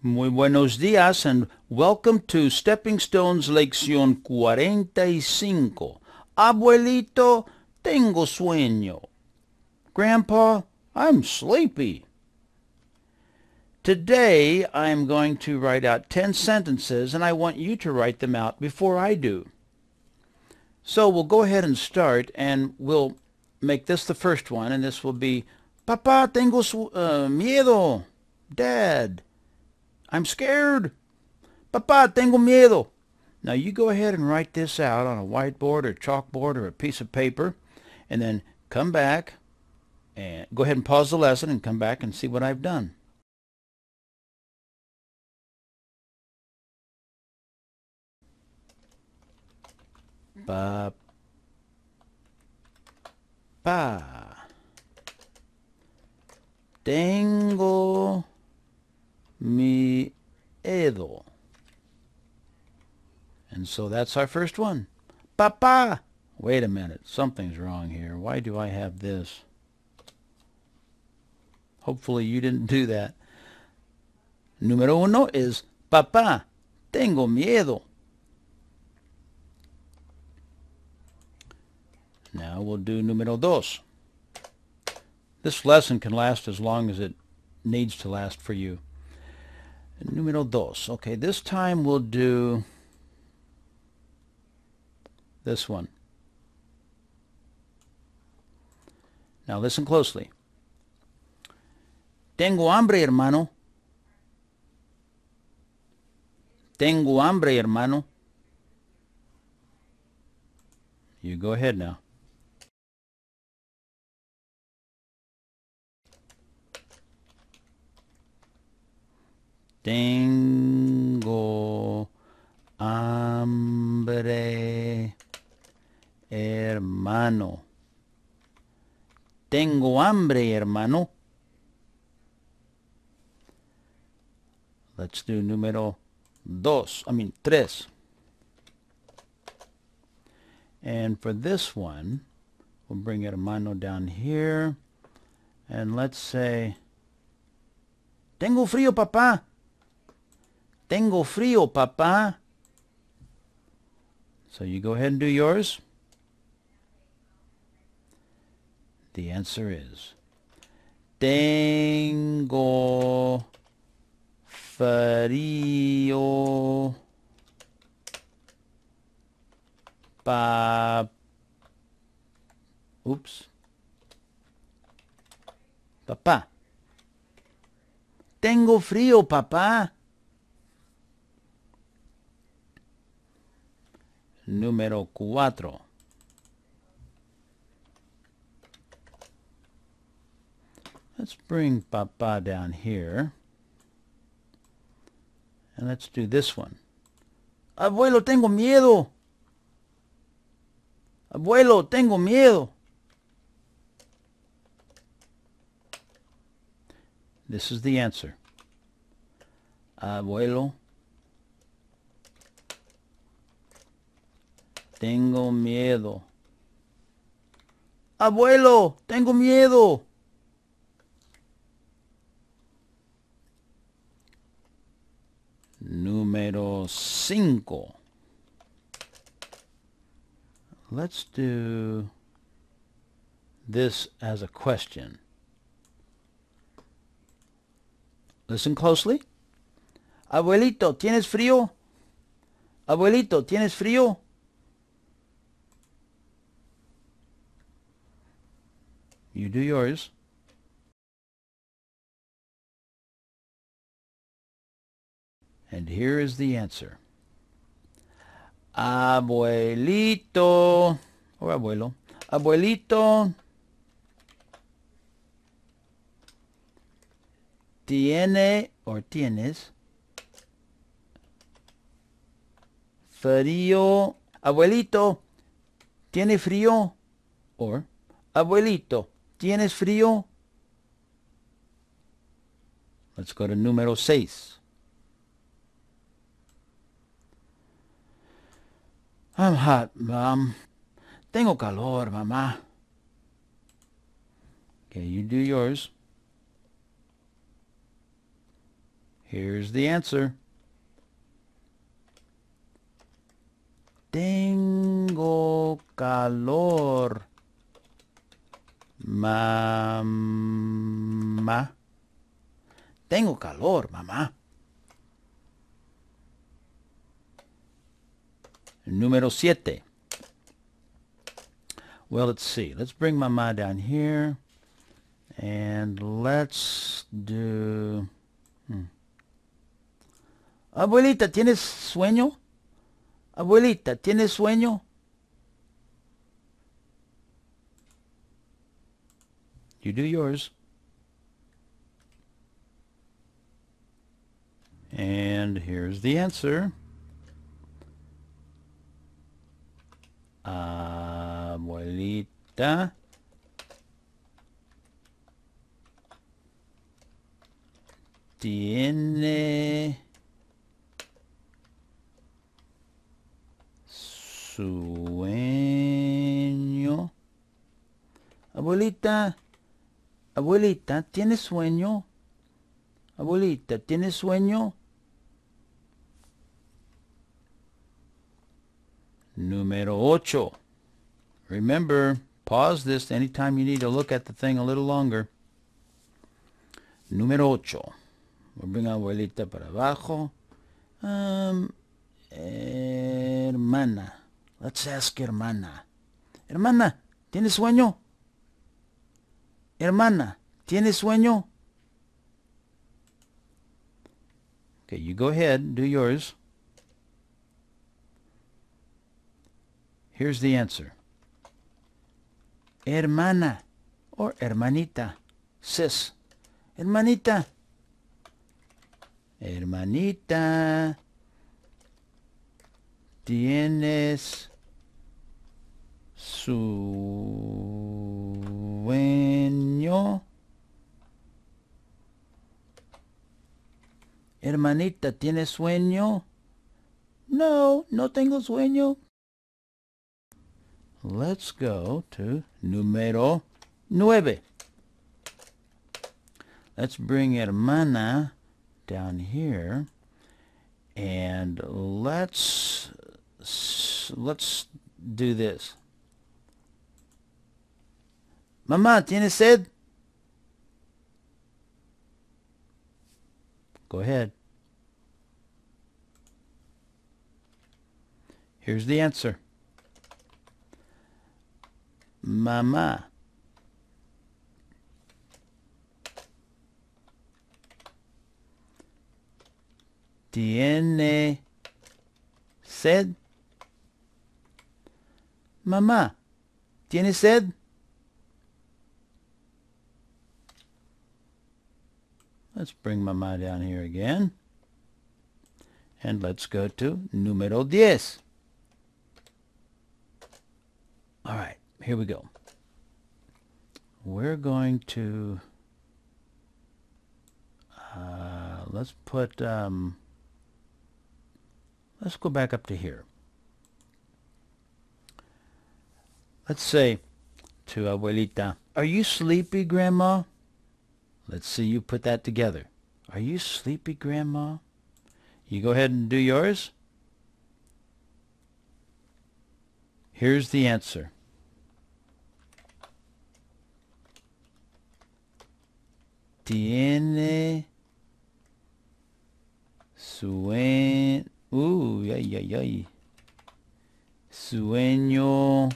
Muy buenos días and welcome to Stepping Stones lección 45. Abuelito, tengo sueño. Grandpa, I'm sleepy. Today I'm going to write out 10 sentences and I want you to write them out before I do. So we'll go ahead and start and we'll make this the first one, and this will be Papá, tengo miedo. Dad, I'm scared. Papá, tengo miedo. Now you go ahead and write this out on a whiteboard or chalkboard or a piece of paper, and then come back and go ahead and pause the lesson and come back and see what I've done. Papá, tengo miedo. And so that's our first one. Papá. Wait a minute. Something's wrong here. Why do I have this? Hopefully you didn't do that. Número uno is Papá, tengo miedo. Now we'll do número dos. This lesson can last as long as it needs to last for you. Número dos. Okay, this time we'll do this one. Now listen closely. Tengo hambre, hermano. Tengo hambre, hermano. You go ahead now. Tengo hambre, hermano. Tengo hambre, hermano. Let's do número dos. I mean, tres. And for this one, we'll bring hermano down here. And let's say, tengo frío, papá. Tengo frío, papá. So you go ahead and do yours. The answer is tengo frío, papá. Tengo frío, papá. Número cuatro. Let's bring Papá down here. And let's do this one. Abuelo, tengo miedo. Abuelo, tengo miedo. This is the answer. Abuelo, tengo miedo. Abuelo, tengo miedo. Número 5. Let's do this as a question. Listen closely. Abuelito, ¿tienes frío? Abuelito, ¿tienes frío? You do yours. And here is the answer. Abuelito, or abuelo. Abuelito, tiene, or tienes, frío. Abuelito, tiene frío, or abuelito, ¿tienes frío? Let's go to número 6. I'm hot, Mom. Tengo calor, mamá. Okay, you do yours. Here's the answer. Tengo calor, mamá. Tengo calor, mamá. Número 7. Well, let's see. Let's bring mamá down here. And let's do... Abuelita, ¿tienes sueño? Abuelita, ¿tienes sueño? You do yours. And here's the answer. Abuelita tiene sueño. Abuelita, abuelita, ¿tiene sueño? Abuelita, ¿tiene sueño? Número 8. Remember, pause this anytime you need to look at the thing a little longer. Número 8. We'll bring abuelita para abajo. Hermana. Let's ask hermana. Hermana, ¿tienes sueño? Hermana, ¿tienes sueño? Okay, you go ahead, do yours. Here's the answer. Hermana or hermanita. Sis. Hermanita. Hermanita. Tienes sueño. Hermanita, ¿tienes sueño? No, no tengo sueño. Let's go to número 9. Let's bring hermana down here, and let's do this. Mamá, ¿tienes sed? Go ahead. Here's the answer. Mamá tiene sed. Mamá, ¿tiene sed? Let's bring mamá down here again. And let's go to número 10. All right. Here we go. We're going to let's put let's go back up to here. Let's say to abuelita, "Are you sleepy, grandma?" Let's see you put that together. "Are you sleepy, grandma?" You go ahead and do yours. Here's the answer. Tiene sueño. Ay, ay, ay. Sueño,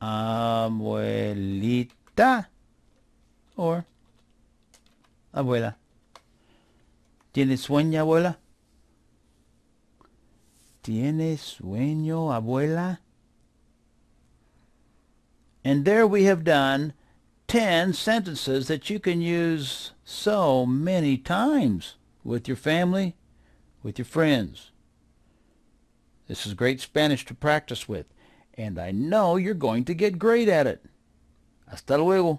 abuelita, or abuela. ¿Tiene sueño, abuela? ¿Tiene sueño, abuela? And there we have done 10 sentences that you can use so many times with your family, with your friends. This is great Spanish to practice with, and I know you're going to get great at it. Hasta luego.